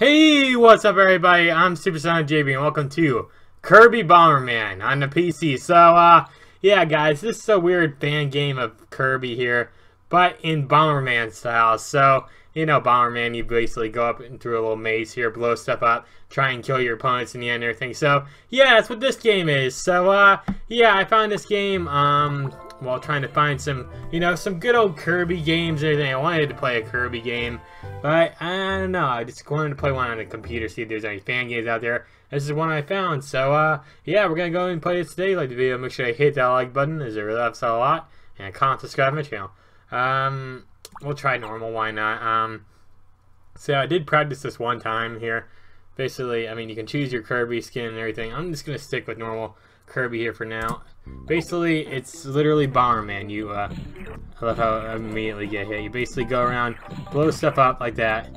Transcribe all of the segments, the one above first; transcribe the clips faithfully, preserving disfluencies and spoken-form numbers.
Hey, what's up everybody? I'm Super Sonic J B and welcome to Kirby Bomberman on the P C. So, uh, yeah guys, this is a weird fan game of Kirby here, but in Bomberman style. So, you know Bomberman, you basically go up and through a little maze here, blow stuff up, try and kill your opponents in the end and everything. So, yeah, that's what this game is. So, uh, yeah, I found this game, um, while trying to find some, you know, some good old Kirby games and everything. I wanted to play a Kirby game, but I don't know. I just wanted to play one on the computer, see if there's any fan games out there. This is one I found. So, uh, yeah, we're going to go and play this today. Like the video, make sure I hit that like button, as it really helps out a lot. And comment, subscribe to my channel. Um, we'll try normal, why not? Um, so I did practice this one time here. Basically, I mean, you can choose your Kirby skin and everything. I'm just going to stick with normal Kirby here for now. Basically, it's literally Bomberman. You, uh, I love how I immediately get hit. You basically go around, blow stuff up like that.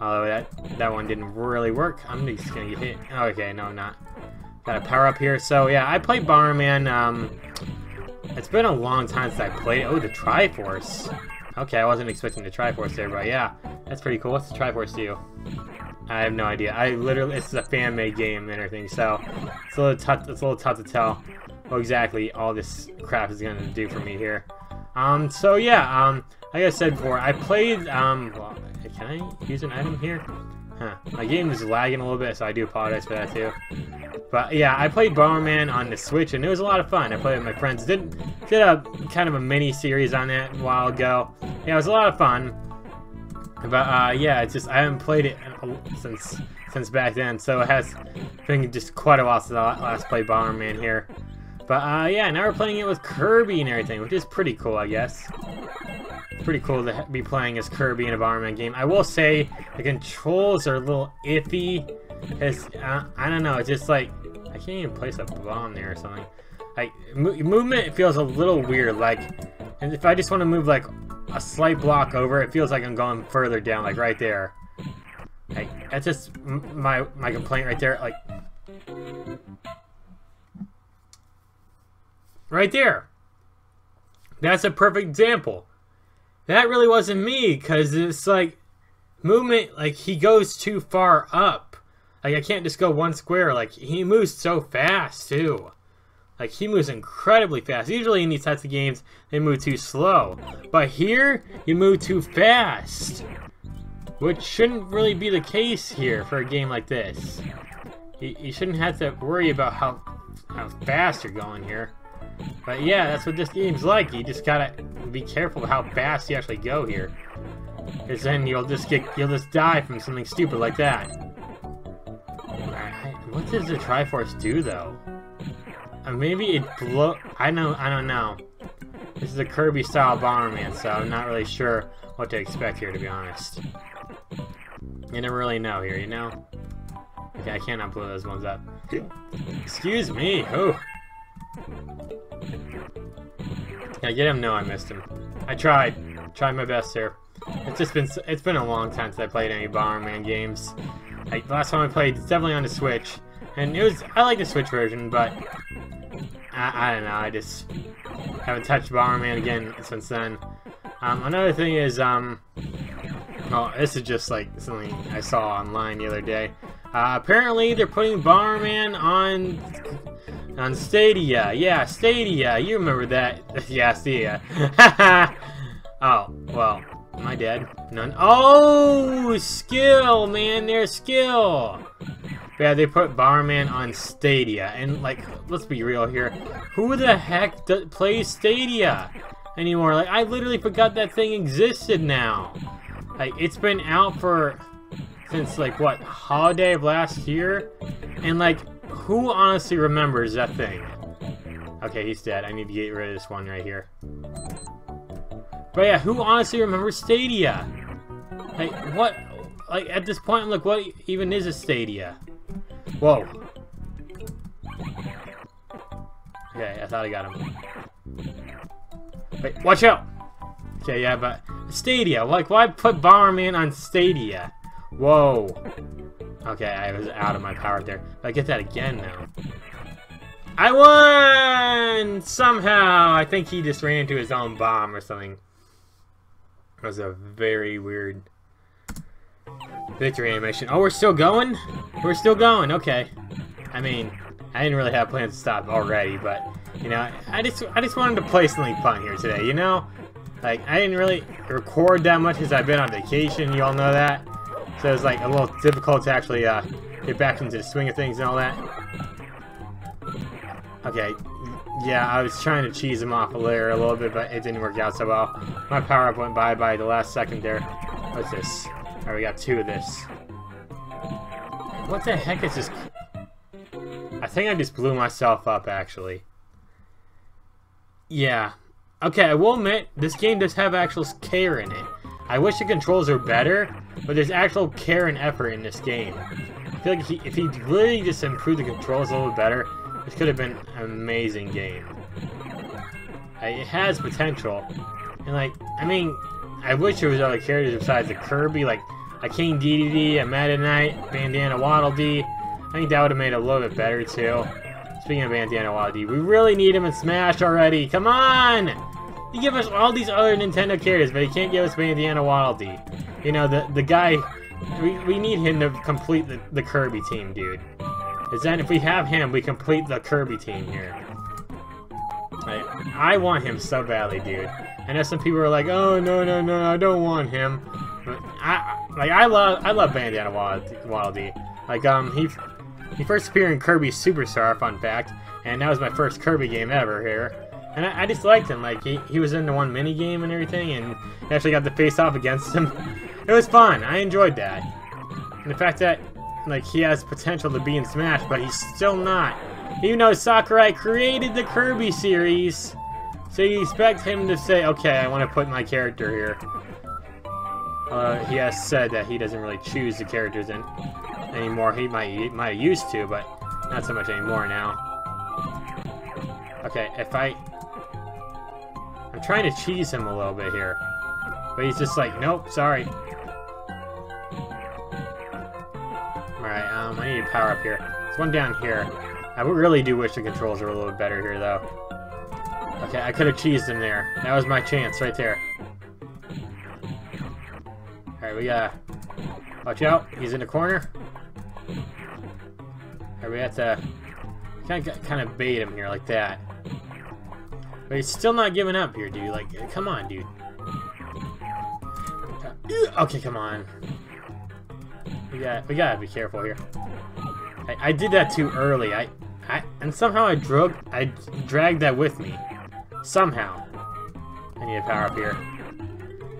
Although that, that one didn't really work. I'm just gonna get hit. Okay, no, I'm not. Got a power up here. So yeah, I played Bomberman. Um, it's been a long time since I played it. Oh, the Triforce. Okay, I wasn't expecting the Triforce there, but yeah, that's pretty cool. What's the Triforce do? I have no idea. I literally, this is a fan-made game and everything, so it's a little tough. It's a little tough to tell what exactly all this crap is gonna do for me here. Um, so yeah, um, like I said before, I played. Um, well, can I use an item here? Huh. My game is lagging a little bit, so I do apologize for that too. But yeah, I played Bomberman on the Switch, and it was a lot of fun. I played with my friends. Did did a kind of a mini series on that a while ago. Yeah, it was a lot of fun. But uh, yeah, it's just I haven't played it since since back then, so it has been just quite a while since I last played Bomberman here. But uh, yeah, now we're playing it with Kirby and everything, which is pretty cool, I guess. It's pretty cool to be playing as Kirby in a Bomberman game. I will say the controls are a little iffy. It's, uh, I don't know, it's just like I can't even place a bomb there or something. Like mo movement feels a little weird. Like, and if I just want to move like a slight block over, it feels like I'm going further down, like right there. Like that's just my my complaint right there. Like. Right there. That's a perfect example. That really wasn't me, because it's like movement, like he goes too far up. Like I can't just go one square. Like he moves so fast too. Like he moves incredibly fast. Usually in these types of games they move too slow, but here you move too fast, which shouldn't really be the case here for a game like this. You, you shouldn't have to worry about how how fast you're going here. But yeah, that's what this game's like. You just gotta be careful how fast you actually go here, because then you'll just get you'll just die from something stupid like that. Alright, what does the Triforce do though? Uh, maybe it blow. I know. I don't know. This is a Kirby-style Bomberman, so I'm not really sure what to expect here, to be honest. You never really know here, you know. Okay, I cannot blow those ones up. Excuse me. Oh. Can I get him? No, I missed him. I tried. Tried my best here. It's just been it's been a long time since I played any Bomberman games. Like last time I played, it's definitely on the Switch, and it was I like the Switch version, but I, I don't know. I just haven't touched Bomberman again since then. Um, another thing is um, oh, this is just like something I saw online the other day. Uh, apparently, they're putting Bomberman on. On Stadia, yeah, Stadia, you remember that. Yeah, Stadia. Oh, well, am I dead? None. Oh, skill, man, their skill. Yeah, they put Bomberman on Stadia, and, like, let's be real here. Who the heck do plays Stadia anymore? Like, I literally forgot that thing existed now. Like, it's been out for, since, like, what, holiday of last year? And, like, who honestly remembers that thing? Okay, he's dead. I need to get rid of this one right here. But yeah, who honestly remembers Stadia? Like, what? Like, at this point, look, what even is a Stadia? Whoa. Okay, I thought I got him. Wait, watch out! Okay, yeah, but Stadia. Like, why put Bomberman on Stadia? Whoa. Okay, I was out of my power there. But I get that again now. I won! Somehow! I think he just ran into his own bomb or something. That was a very weird Victory animation. Oh, we're still going? We're still going, okay. I mean, I didn't really have plans to stop already, but, you know, I just I just wanted to play something fun here today, you know? Like, I didn't really record that much as I've been on vacation, you all know that. So it's like a little difficult to actually uh, get back into the swing of things and all that. Okay, yeah, I was trying to cheese him off a layer a little bit, but it didn't work out so well. My power-up went by by the last second there. What's this? Alright, we got two of this. What the heck is this? I think I just blew myself up, actually. Yeah. Okay, I will admit, this game does have actual care in it. I wish the controls were better, but there's actual care and effort in this game. I feel like if he, if he really just improved the controls a little better, this could have been an amazing game. It has potential. And like, I mean, I wish there was other characters besides the Kirby, like a King Dedede, a Meta Knight, Bandana Waddle Dee. I think that would have made it a little bit better too. Speaking of Bandana Waddle Dee, we really need him in Smash already. Come on! You give us all these other Nintendo characters, but you can't give us Bandana Waddle Dee. You know, the the guy, we, we need him to complete the, the Kirby team, dude. Because then if we have him, we complete the Kirby team here. Like, I want him so badly, dude. I know some people are like, oh, no, no, no, I don't want him. But I, like, I love, I love Bandana Waddle Dee. Like, um, he, he first appeared in Kirby Superstar, fun fact, and that was my first Kirby game ever here. And I, I just liked him. Like, he, he was in the one mini game and everything, and I actually got to face off against him. It was fun. I enjoyed that. And the fact that, like, he has potential to be in Smash, but he's still not. Even though Sakurai created the Kirby series, so you expect him to say, okay, I want to put my character here. Uh, he has said that he doesn't really choose the characters in anymore. He might he might used to, but not so much anymore now. Okay, if I... I'm trying to cheese him a little bit here. But he's just like, nope, sorry. Alright, um, I need to power up here. There's one down here. I really do wish the controls were a little better here, though. Okay, I could have cheesed him there. That was my chance right there. Alright, we gotta... Watch out, he's in the corner. Alright, we have to... Kind of, kind of bait him here, like that. But he's still not giving up here, dude. Like, come on, dude. Okay, come on. We got, we gotta be careful here. I, I did that too early. I, I, and somehow I drug, I dragged that with me. Somehow. I need a power up here.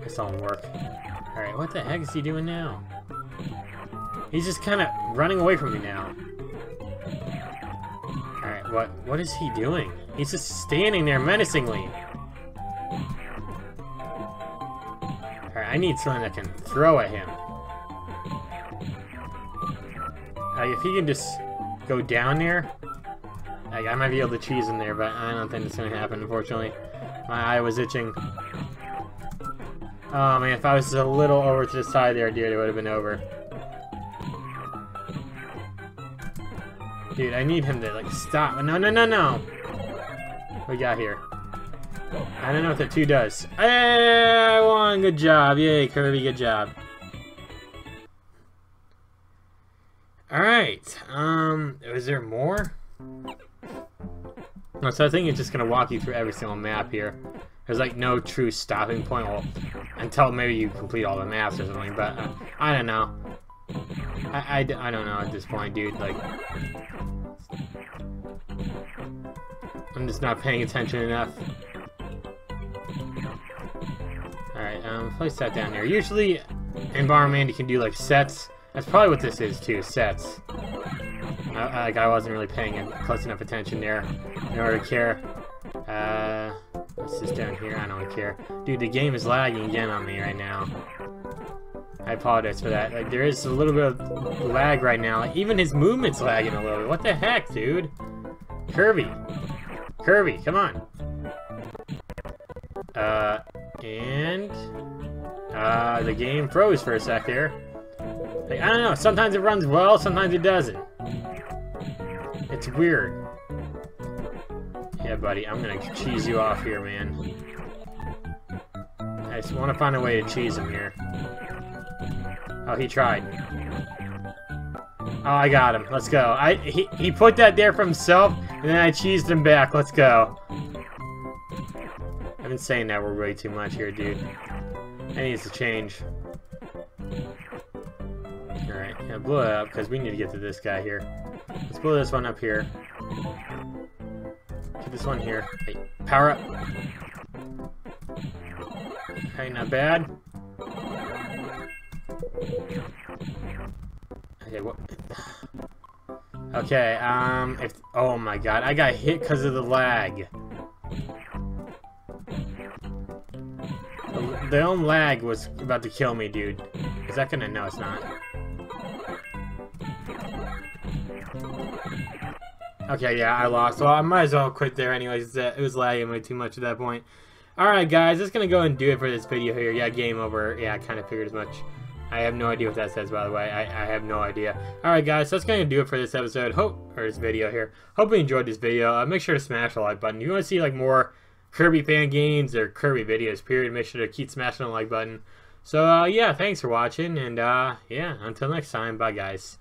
This don't work. All right, what the heck is he doing now? He's just kind of running away from me now. All right, what, what is he doing? He's just standing there menacingly. All right, I need something I can throw at him. Like, if he can just go down there, like, I might be able to cheese him there, but I don't think it's going to happen, unfortunately. My eye was itching. Oh, man, if I was just a little over to the side there, dude, it would have been over. Dude, I need him to, like, stop. No, no, no, no. What we got here? I don't know what the two does. Hey, I won. Good job. Yay, Kirby, good job. Alright, um, is there more? No, so I think it's just going to walk you through every single map here. There's like no true stopping point, well, until maybe you complete all the maps or something, but uh, I don't know. I, I, I don't know at this point, dude, like... I'm just not paying attention enough. Alright, um, place that down there. Usually, in Bomberman, you can do like sets. That's probably what this is too, sets. I, like, I wasn't really paying close enough attention there in order to care. Uh, what's this down here? I don't care. Dude, the game is lagging again on me right now. I apologize for that. Like, there is a little bit of lag right now. Like, even his movement's lagging a little bit. What the heck, dude? Kirby. Kirby, come on. Uh, and... Uh, the game froze for a sec there. Like, I don't know, sometimes it runs well, sometimes it doesn't. It's weird. Yeah, buddy, I'm gonna cheese you off here, man. I just wanna find a way to cheese him here. Oh, he tried. Oh, I got him. Let's go. I he, he put that there for himself, and then I cheesed him back. Let's go. I've been saying that we're way too much here, dude. That needs to change. Alright, yeah, blow it up, because we need to get to this guy here. Let's blow this one up here. Get this one here. Hey, power up. Okay, not bad. Okay, what? Okay, um, if, oh my god, I got hit because of the lag. The, the own lag was about to kill me, dude. Is that gonna? No, it's not. Okay, yeah, I lost. Well, I might as well quit there anyways. It was lagging way too much at that point. Alright, guys, that's gonna go and do it for this video here. Yeah, game over. Yeah, I kind of figured as much. I have no idea what that says, by the way. I, I have no idea. Alright, guys, so that's going to do it for this episode. Hope, or this video here. Hope you enjoyed this video. Uh, make sure to smash the like button. If you want to see, like, more Kirby fan games or Kirby videos, period, make sure to keep smashing the like button. So, uh, yeah, thanks for watching, and, uh, yeah, until next time. Bye, guys.